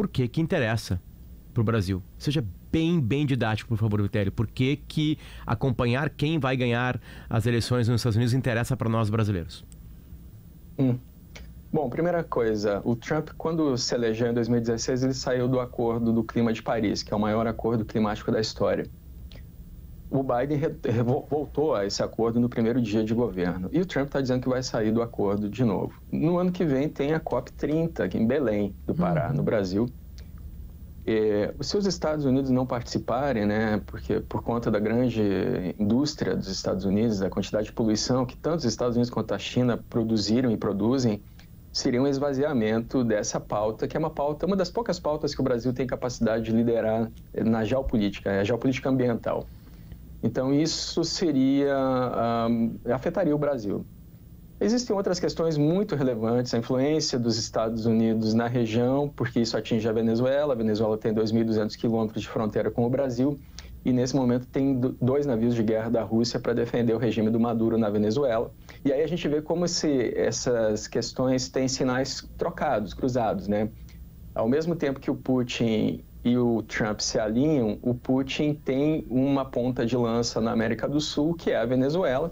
por que que interessa para o Brasil. Seja bem didático, por favor, Vitelio. Por que que acompanhar quem vai ganhar as eleições nos Estados Unidos interessa para nós brasileiros? Bom, primeira coisa, o Trump, quando se elegeu em 2016, ele saiu do Acordo do Clima de Paris, que é o maior acordo climático da história. O Biden voltou a esse acordo no primeiro dia de governo. E o Trump está dizendo que vai sair do acordo de novo. No ano que vem tem a COP30, aqui em Belém, do Pará, no Brasil. E, se os Estados Unidos não participarem, né, porque por conta da grande indústria dos Estados Unidos, da quantidade de poluição que tanto os Estados Unidos quanto a China produziram e produzem, seria um esvaziamento dessa pauta, que é uma pauta, uma das poucas pautas que o Brasil tem capacidade de liderar na geopolítica, a geopolítica ambiental. Então, isso seria, afetaria o Brasil. Existem outras questões muito relevantes, a influência dos Estados Unidos na região, porque isso atinge a Venezuela tem 2.200 quilômetros de fronteira com o Brasil, e nesse momento tem 2 navios de guerra da Rússia para defender o regime do Maduro na Venezuela. E aí a gente vê como essas questões têm sinais trocados, cruzados, né? Ao mesmo tempo que o Putin e o Trump se alinham, o Putin tem uma ponta de lança na América do Sul, que é a Venezuela.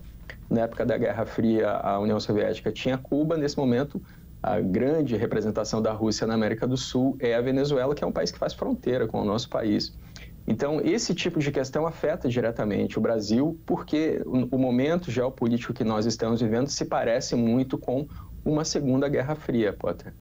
Na época da Guerra Fria, a União Soviética tinha Cuba. Nesse momento, a grande representação da Rússia na América do Sul é a Venezuela, que é um país que faz fronteira com o nosso país. Então, esse tipo de questão afeta diretamente o Brasil, porque o momento geopolítico que nós estamos vivendo se parece muito com uma Segunda Guerra Fria, Potter.